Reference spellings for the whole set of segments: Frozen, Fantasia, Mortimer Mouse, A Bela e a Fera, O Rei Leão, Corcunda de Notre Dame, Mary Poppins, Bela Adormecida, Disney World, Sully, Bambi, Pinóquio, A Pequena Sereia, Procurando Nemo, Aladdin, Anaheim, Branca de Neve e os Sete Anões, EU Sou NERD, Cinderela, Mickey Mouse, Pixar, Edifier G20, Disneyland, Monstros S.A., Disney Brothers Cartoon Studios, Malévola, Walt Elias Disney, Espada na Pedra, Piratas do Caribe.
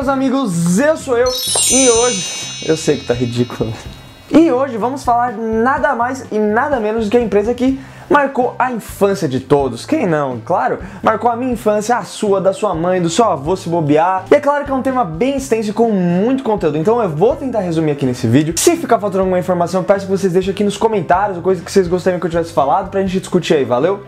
meus amigos, eu sou eu e hoje, eu sei que tá ridículo, e hoje vamos falar nada mais e nada menos do que a empresa que marcou a infância de todos, quem não, claro, marcou a minha infância, a sua, da sua mãe, do seu avô se bobear, e é claro que é um tema bem extenso com muito conteúdo, então eu vou tentar resumir aqui nesse vídeo. Se ficar faltando alguma informação, peço que vocês deixem aqui nos comentários, coisa que vocês gostariam que eu tivesse falado, pra gente discutir aí, valeu?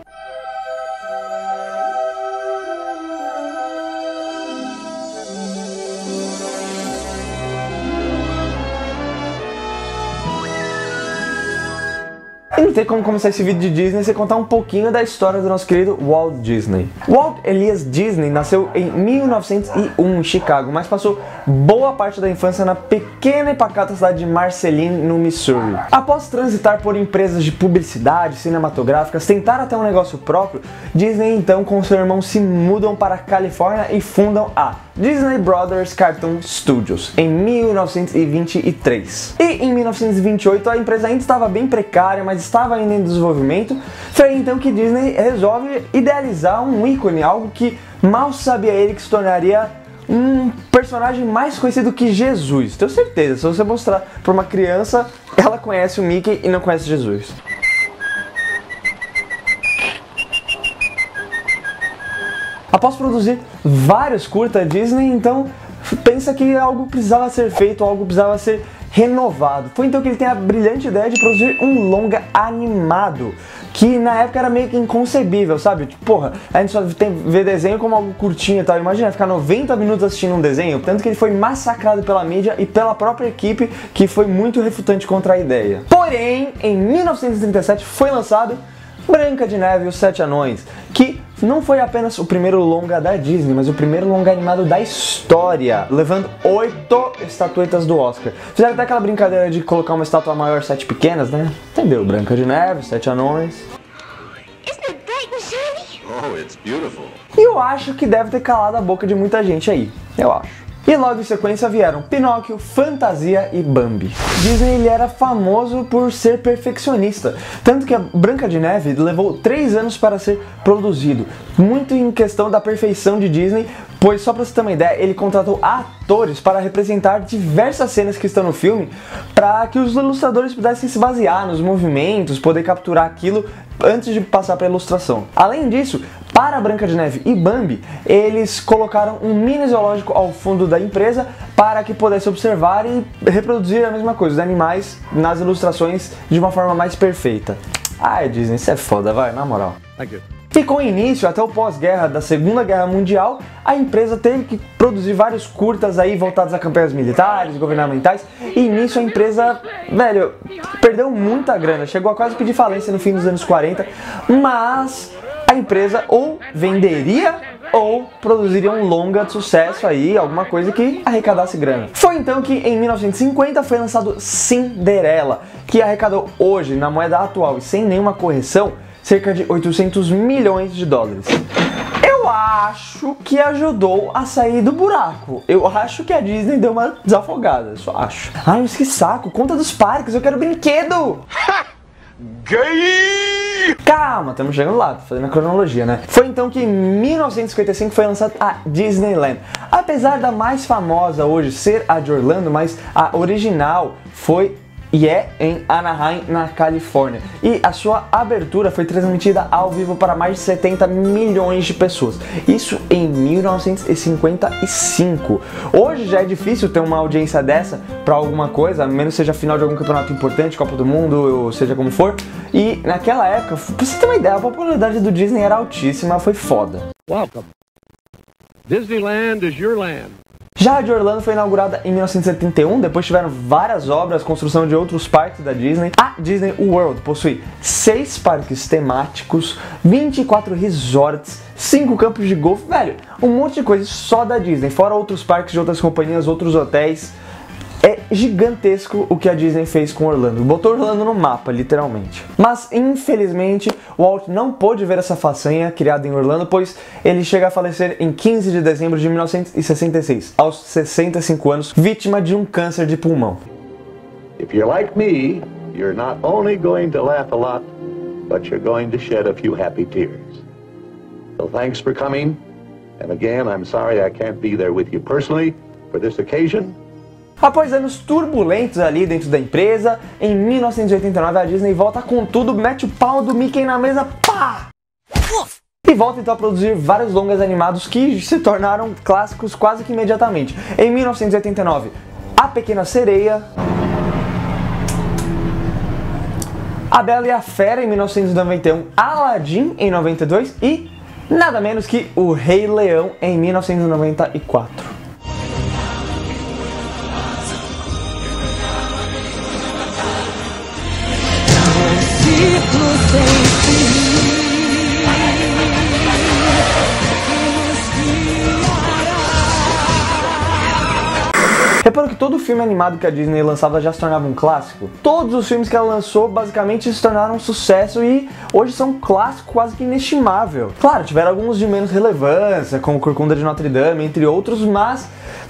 Não tem como começar esse vídeo de Disney sem contar um pouquinho da história do nosso querido Walt Disney. Walt Elias Disney nasceu em 1901 em Chicago, mas passou boa parte da infância na pequena e pacata cidade de Marceline, no Missouri. Após transitar por empresas de publicidade, cinematográficas, tentar até um negócio próprio, Disney então com seu irmão se mudam para a Califórnia e fundam a Disney Brothers Cartoon Studios em 1923. E em 1928 a empresa ainda estava bem precária, mas estava ainda em desenvolvimento, foi então que Disney resolve idealizar um ícone, algo que mal sabia ele que se tornaria um personagem mais conhecido que Jesus. Tenho certeza, se você mostrar para uma criança, ela conhece o Mickey e não conhece Jesus. Após produzir vários curtas, Disney então pensa que algo precisava ser feito, algo precisava ser renovado. Foi então que ele tem a brilhante ideia de produzir um longa animado, que na época era meio que inconcebível, sabe? Tipo, porra, a gente só vê desenho como algo curtinho e tal. Imagina ficar 90 minutos assistindo um desenho, tanto que ele foi massacrado pela mídia e pela própria equipe, que foi muito refutante contra a ideia. Porém, em 1937 foi lançado Branca de Neve e os Sete Anões, que não foi apenas o primeiro longa da Disney, mas o primeiro longa animado da história, levando 8 estatuetas do Oscar. Fizeram até aquela brincadeira de colocar uma estátua maior, 7 pequenas, né? Entendeu? Branca de Neve, 7 anões. E eu acho que deve ter calado a boca de muita gente aí, eu acho. E logo em sequência vieram Pinóquio, Fantasia e Bambi. Disney ele era famoso por ser perfeccionista, tanto que a Branca de Neve levou 3 anos para ser produzido, muito em questão da perfeição de Disney, pois só para você ter uma ideia, ele contratou atores para representar diversas cenas que estão no filme, para que os ilustradores pudessem se basear nos movimentos, poder capturar aquilo antes de passar para a ilustração. Além disso, para Branca de Neve e Bambi, eles colocaram um mini zoológico ao fundo da empresa para que pudesse observar e reproduzir a mesma coisa, os animais nas ilustrações de uma forma mais perfeita. Ai, Disney, isso é foda, vai, na moral. E com o início até o pós-guerra da Segunda Guerra Mundial, a empresa teve que produzir vários curtas aí voltados a campanhas militares, governamentais, e nisso a empresa, velho, perdeu muita grana, chegou a quase pedir falência no fim dos anos 40, mas a empresa ou venderia ou produziria um longa de sucesso aí, alguma coisa que arrecadasse grana. Foi então que em 1950 foi lançado Cinderela, que arrecadou hoje, na moeda atual e sem nenhuma correção, cerca de 800 milhões de dólares. Eu acho que ajudou a sair do buraco. Eu acho que a Disney deu uma desafogada, só acho. Ai, mas que saco, conta dos parques, eu quero brinquedo! Gay! Calma, estamos chegando lá, tô fazendo a cronologia, né? Foi então que em 1955 foi lançada a Disneyland. Apesar da mais famosa hoje ser a de Orlando, mas a original foi e é em Anaheim, na Califórnia. E a sua abertura foi transmitida ao vivo para mais de 70 milhões de pessoas. Isso em 1955. Hoje já é difícil ter uma audiência dessa para alguma coisa, a menos seja final de algum campeonato importante, Copa do Mundo, ou seja como for. E naquela época, pra você ter uma ideia, a popularidade do Disney era altíssima, foi foda. Welcome. Disneyland is your land. Já a de Orlando foi inaugurada em 1971, depois tiveram várias obras, construção de outros parques da Disney. A Disney World possui 6 parques temáticos, 24 resorts, 5 campos de golfe, velho, um monte de coisa só da Disney, fora outros parques de outras companhias, outros hotéis. É gigantesco o que a Disney fez com Orlando, botou Orlando no mapa, literalmente. Mas, infelizmente, Walt não pôde ver essa façanha criada em Orlando, pois ele chega a falecer em 15 de dezembro de 1966, aos 65 anos, vítima de um câncer de pulmão. If you're like me, you're not only going to laugh a lot, but you're going to shed a few happy tears. So thanks for coming, and again, I'm sorry I can't be there with you personally, For this occasion... Após anos turbulentos ali dentro da empresa, em 1989 a Disney volta com tudo, mete o pau do Mickey na mesa, pá! E volta então a produzir vários longas animados que se tornaram clássicos quase que imediatamente. Em 1989, A Pequena Sereia... A Bela e a Fera, em 1991, Aladdin, em 92 e nada menos que O Rei Leão, em 1994. Repara que todo filme animado que a Disney lançava já se tornava um clássico. Todos os filmes que ela lançou basicamente se tornaram um sucesso e hoje são um clássico quase que inestimável. Claro, tiveram alguns de menos relevância, como Corcunda de Notre Dame, entre outros, mas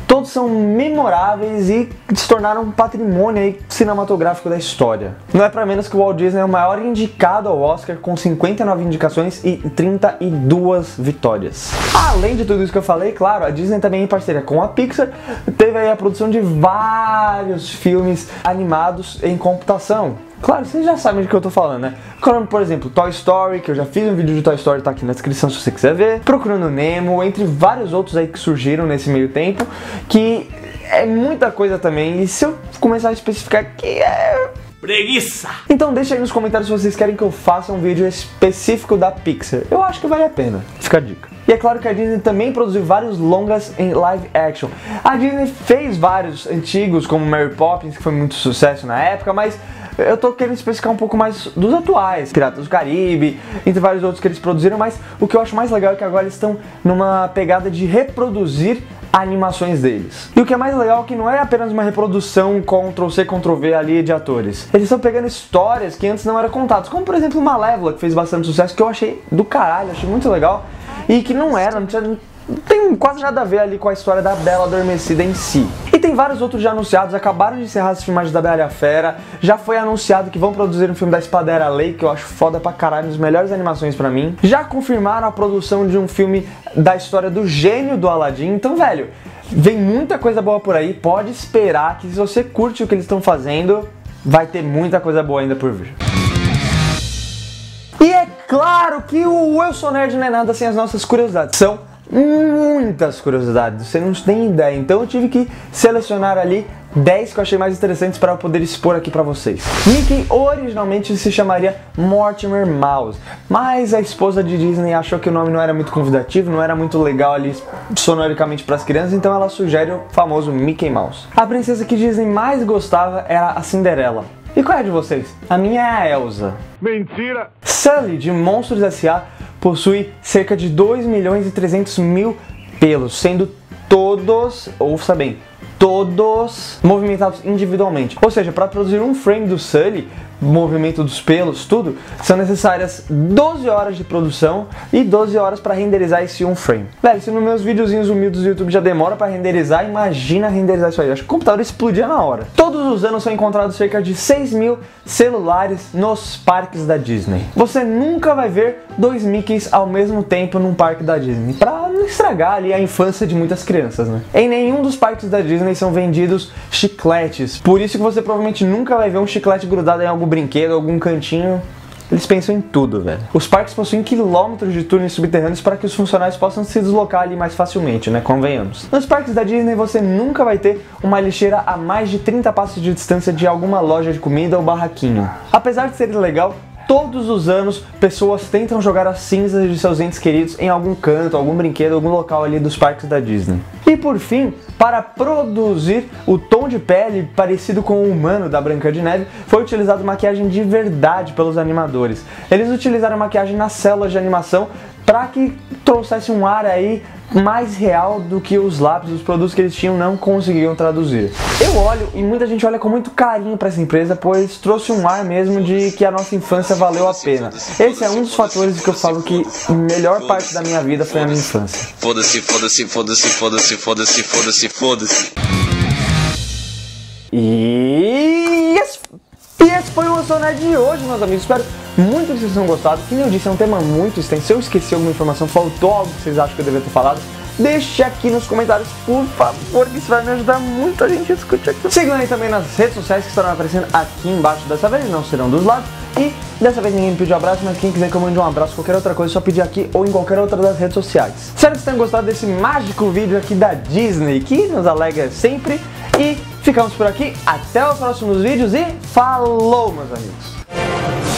todos são memoráveis e se tornaram um patrimônio cinematográfico da história. Não é pra menos que o Walt Disney é o maior indicado ao Oscar, com 59 indicações e 32 vitórias. Além de tudo isso que eu falei, claro, a Disney também, em parceria com a Pixar, teve aí a produção de vários filmes animados em computação. Claro, vocês já sabem do que eu tô falando, né? Como, por exemplo, Toy Story, que eu já fiz um vídeo de Toy Story, tá aqui na descrição se você quiser ver. Procurando Nemo, entre vários outros aí que surgiram nesse meio tempo, que é muita coisa também, e se eu começar a especificar aqui é... preguiça! Então deixa aí nos comentários se vocês querem que eu faça um vídeo específico da Pixar. Eu acho que vale a pena, fica a dica. E é claro que a Disney também produziu vários longas em live action. A Disney fez vários antigos, como Mary Poppins, que foi muito sucesso na época, mas eu tô querendo especificar um pouco mais dos atuais, Piratas do Caribe, entre vários outros que eles produziram, mas o que eu acho mais legal é que agora eles estão numa pegada de reproduzir animações deles. E o que é mais legal é que não é apenas uma reprodução Ctrl-C, Ctrl-V ali de atores. Eles estão pegando histórias que antes não eram contadas, como por exemplo Malévola, que fez bastante sucesso, que eu achei do caralho, achei muito legal, e que não tem quase nada a ver ali com a história da Bela Adormecida em si. E tem vários outros já anunciados, acabaram de encerrar as filmagens da Bela e a Fera, já foi anunciado que vão produzir um filme da Espada na Pedra, que eu acho foda pra caralho, uma das melhores animações pra mim. Já confirmaram a produção de um filme da história do gênio do Aladdin, então velho, vem muita coisa boa por aí, pode esperar que se você curte o que eles estão fazendo, vai ter muita coisa boa ainda por vir. E é claro que o Eu Sou Nerd não é nada sem as nossas curiosidades, são muitas curiosidades, você não tem ideia. Então eu tive que selecionar ali 10 que eu achei mais interessantes para eu poder expor aqui pra vocês. Mickey originalmente se chamaria Mortimer Mouse, mas a esposa de Disney achou que o nome não era muito convidativo, não era muito legal ali sonoricamente para as crianças, então ela sugere o famoso Mickey Mouse. A princesa que Disney mais gostava era a Cinderela. E qual é a de vocês? A minha é a Elsa. Mentira! Sully, de Monstros S.A., possui cerca de 2.300.000 pelos, sendo todos, ouça bem, todos movimentados individualmente. Ou seja, para produzir um frame do Sully, movimento dos pelos, tudo, são necessárias 12 horas de produção e 12 horas para renderizar esse um frame. Velho, se nos meus videozinhos humildes do YouTube já demora para renderizar, imagina renderizar isso aí. Eu acho que o computador explodia na hora. Todos os anos são encontrados cerca de 6.000 celulares nos parques da Disney. Você nunca vai ver dois Mickeys ao mesmo tempo num parque da Disney, pra não estragar ali a infância de muitas crianças, né? Em nenhum dos parques da Disney são vendidos chicletes, por isso que você provavelmente nunca vai ver um chiclete grudado em algum brinquedo, algum cantinho. Eles pensam em tudo, velho. Os parques possuem quilômetros de túneis subterrâneos para que os funcionários possam se deslocar ali mais facilmente, né? Convenhamos. Nos parques da Disney você nunca vai ter uma lixeira a mais de 30 passos de distância de alguma loja de comida ou barraquinho. Apesar de ser ilegal, todos os anos, pessoas tentam jogar as cinzas de seus entes queridos em algum canto, algum brinquedo, algum local ali dos parques da Disney. E por fim, para produzir o tom de pele parecido com o humano da Branca de Neve, foi utilizada maquiagem de verdade pelos animadores. Eles utilizaram maquiagem nas células de animação para que trouxesse um ar aí mais real do que os lápis, os produtos que eles tinham não conseguiam traduzir. Eu olho e muita gente olha com muito carinho para essa empresa, pois trouxe um ar mesmo de que a nossa infância valeu a pena. Esse é um dos fatores que eu falo que a melhor parte da minha vida foi a minha infância. Foda-se, foda-se, foda-se, foda-se, foda-se, foda-se, foda-se. E esse foi o Eu Sou Nerd de hoje, meus amigos. Espero muito que vocês tenham gostado. Que nem eu disse, é um tema muito extenso. Se eu esqueci alguma informação, faltou algo que vocês acham que eu deveria ter falado, deixe aqui nos comentários, por favor, que isso vai me ajudar muito a gente discutir aqui. Sigam aí também nas redes sociais que estarão aparecendo aqui embaixo dessa vez, não serão dos lados. E dessa vez ninguém me pediu abraço, mas quem quiser que eu mande um abraço, qualquer outra coisa, é só pedir aqui ou em qualquer outra das redes sociais. Espero que vocês tenham gostado desse mágico vídeo aqui da Disney, que nos alegra sempre. E ficamos por aqui, até os próximos vídeos e falou, meus amigos!